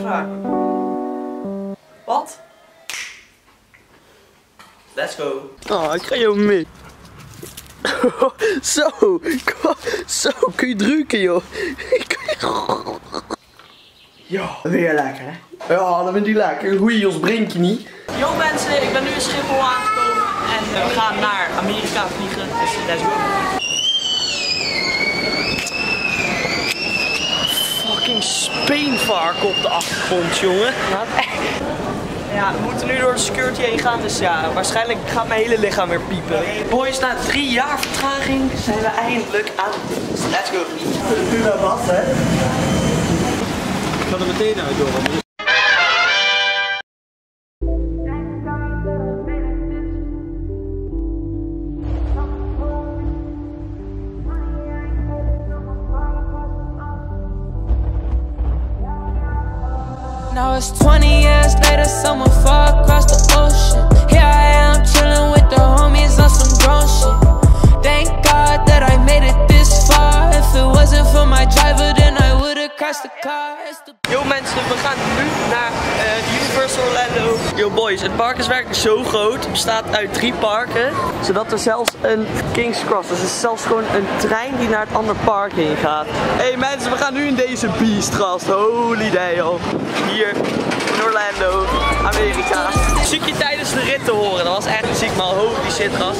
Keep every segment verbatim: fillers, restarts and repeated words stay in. klaar. Wat? Let's go. Oh, ik ga jou mee. Zo, zo, kun je drukken joh. Ja, weer lekker hè? Ja, dan vind ik lekker. Goeie Jos Brinkje niet. Yo mensen, ik ben nu in Schiphol aangekomen en we gaan naar Amerika vliegen. Dus let's go. Fucking speenvark op de achtergrond jongen. Wat? Ja, we moeten nu door de security heen gaan, dus ja, waarschijnlijk gaat mijn hele lichaam weer piepen. Boys, na drie jaar vertraging zijn we eindelijk aan het. Let's go. Nu naar wat, hè? Ik kan er meteen uit, hoor. Now it's twenty years later, someone far across the ocean. Here I am chilling with the homies on some grown shit. Thank God that I made it this far. If it wasn't for my driver, then I would've crashed the car. Yo mensen, we gaan nu naar uh, Universal Orlando. Yo boys, het park is werkelijk zo groot. Het bestaat uit drie parken. Zodat er zelfs een King's Cross, dus er is zelfs gewoon een trein die naar het andere park heen gaat. Hey mensen, we gaan nu in deze beast gast. Holy day al. Hier in Orlando, Amerika. Muziekje tijdens de rit te horen, dat was echt muziek, maar holy shit gast.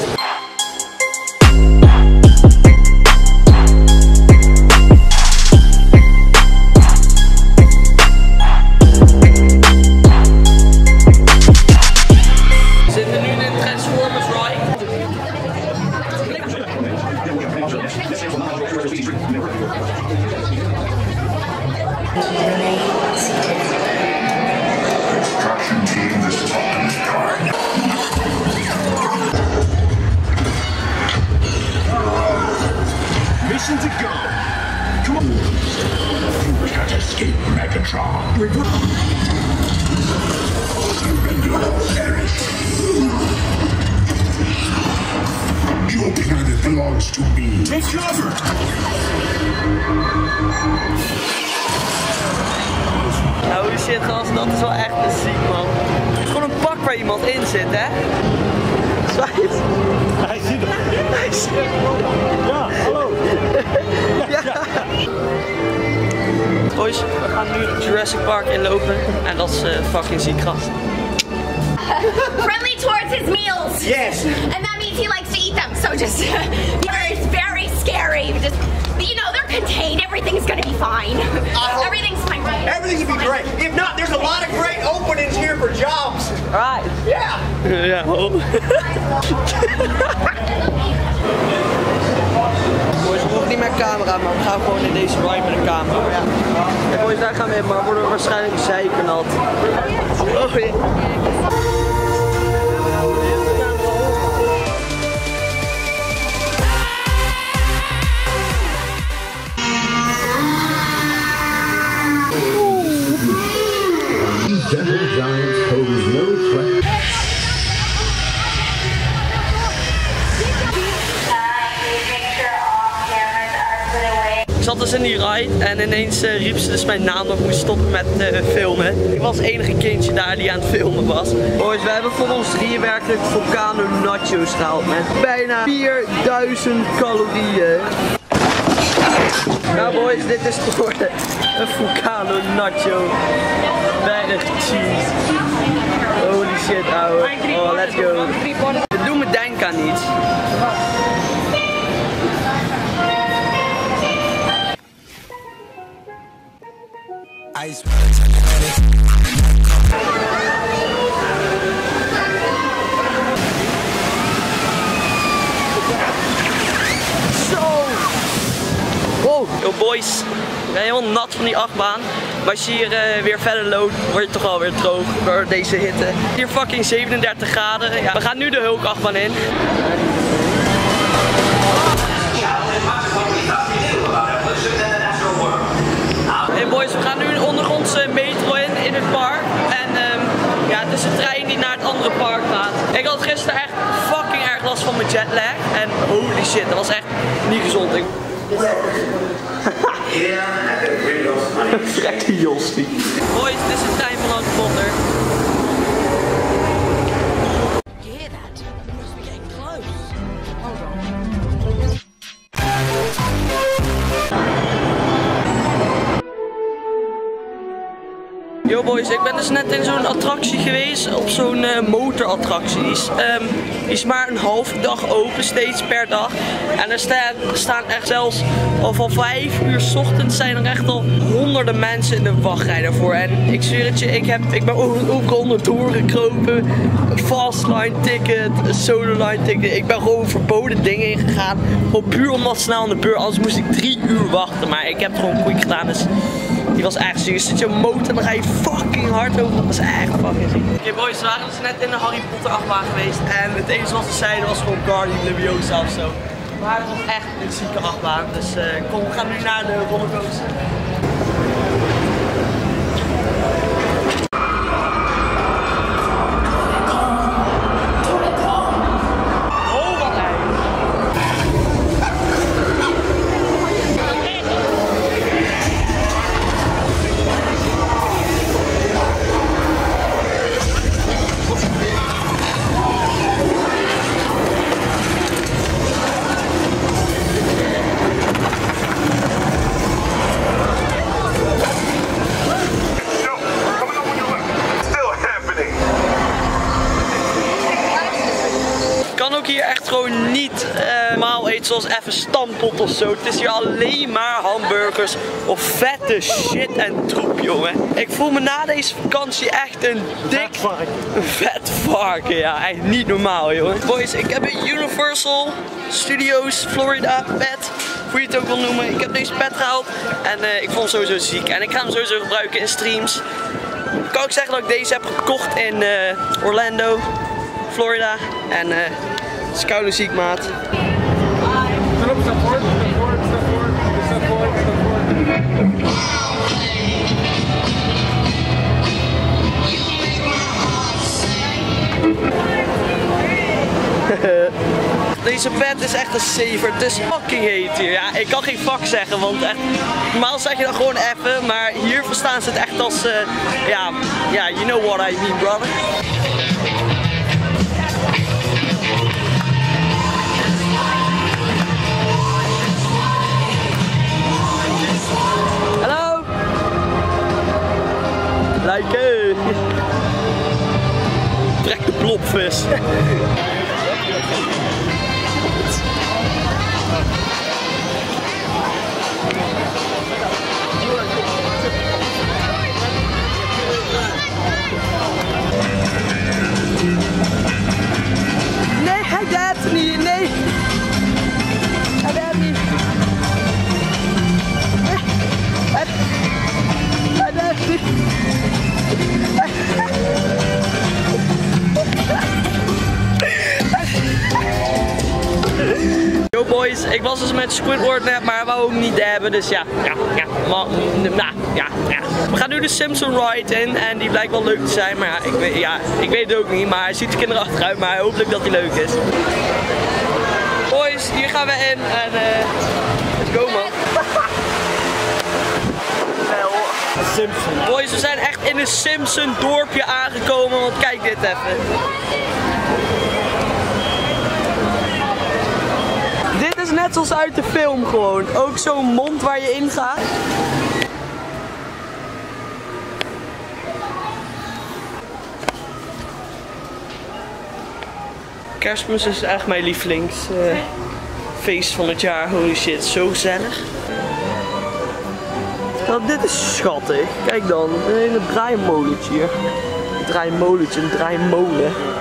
Megatron. We're good. Your planet belongs to me. Take cover. Nou, die shit gast, dat is wel echt een ziek man. Het is gewoon een pak waar iemand in zit, hè? Zwaait. Hij zit er. Hij zit er. Ja, hallo. Ja. Ja. Boys, we gaan nu Jurassic Park inlopen en dat is uh, fucking ziek gast. Friendly towards his meals. Yes. And that means he likes to eat them. So just it's very scary. Just you know they're contained. Everything's gonna be fine. Uh, Everything's fine. Right? Everything will be great. If not, there's a lot of great openings here for jobs. Right. Yeah. Yeah. Oh. Boys, we hoeven niet met camera, maar we gaan gewoon in deze ride met een camera. Ja. Ja, boys, daar gaan we in, maar worden we waarschijnlijk zeikernat. Oh, yeah. Ik zat dus in die ride en ineens uh, riep ze dus mijn naam dat ik moest stoppen met uh, filmen. Ik was het enige kindje daar die aan het filmen was. Boys, we hebben voor ons drieën werkelijk Volcano Nachos gehaald met bijna vierduizend calorieën. Nou boys, dit is voor een Volcano Nacho. Weinig cheese. Holy shit ouwe. Oh, let's go. Dit doet me denken aan iets. Ice. Zo! Wow! Yo boys, ik ben heel nat van die achtbaan. Maar als je hier uh, weer verder loopt, word je toch alweer droog door deze hitte. Hier fucking zevenendertig graden. Ja, we gaan nu de Hulk achtbaan in. Hey boys, we gaan nu een ondergrondse metro in, in het park. En um, ja, het is een trein die naar het andere park gaat. Ik had gisteren echt fucking erg last van mijn jetlag. En holy shit, dat was echt niet gezond. Ik... Yeah. Vrek die Jostie. Boys, this is time for lunch wonder. You hear that? We must be getting close. Hold on. Yo boys, ik ben dus net in zo'n attractie geweest, op zo'n uh, motorattractie. Die is, um, die is maar een halve dag open, steeds per dag. En er staan, staan echt zelfs al van vijf uur 's ochtends zijn er echt al honderden mensen in de wachtrij daarvoor. En ik zweer het je, ik, heb, ik ben ook onderdoor gekropen. Fastline ticket, sololine ticket. Ik ben gewoon verboden dingen ingegaan. Gewoon puur omdat snel aan de beurt, anders moest ik drie uur wachten. Maar ik heb het gewoon goed gedaan, dus... Die was echt ziek. Je zit je motor en dan ga je fucking hard over. Dat was echt fucking ziek. Oké okay boys, we waren dus net in de Harry Potter achtbaan geweest. En het enige wat ze zeiden was gewoon Guardian Libiosa of zo. Maar het was echt een zieke achtbaan. Dus uh, kom, we gaan nu naar de rollercoaster. Gewoon niet uh, maal eten zoals even stamppot of zo. Het is hier alleen maar hamburgers of vette shit en troep, jongen. Ik voel me na deze vakantie echt een dik vet varken. Vet varken, ja. Echt niet normaal, jongen. Boys, ik heb een Universal Studios Florida pet. Hoe je het ook wil noemen. Ik heb deze pet gehaald en uh, ik vond hem sowieso ziek. En ik ga hem sowieso gebruiken in streams. Kan ik zeggen dat ik deze heb gekocht in uh, Orlando, Florida. En... Uh, het is koude ziek, maat. Deze pet is echt een saver. Het is fucking heet hier. Ja, ik kan geen fuck zeggen, want echt... Normaal zeg je dan gewoon even, maar hier verstaan ze het echt als... Uh, ja, ja, you know what I mean, brother. Lijken! Trek de plopvis! Nee, hij deed niet! Nee! Hij deed niet! Hij deed niet! Yo boys, ik was dus met Squidward net, maar we ook niet hebben, dus ja, ja, ja, maar, nah, ja, ja. We gaan nu de Simpson ride in en die blijkt wel leuk te zijn, maar ja, ik weet, ja, ik weet het ook niet, maar hij ziet de kinderen achteruit, maar hopelijk dat hij leuk is. Boys, hier gaan we in en eh, uh, let's go man. Simpson. Boys, we zijn echt in een Simpson dorpje aangekomen, want kijk dit even. Dit is net zoals uit de film gewoon. Ook zo'n mond waar je in gaat. Kerstmis is echt mijn lievelingsfeest uh, van het jaar. Holy shit, zo gezellig. Nou, dit is schattig. Kijk dan, een hele draaimolentje hier. Een draaimolentje, een draaimolen.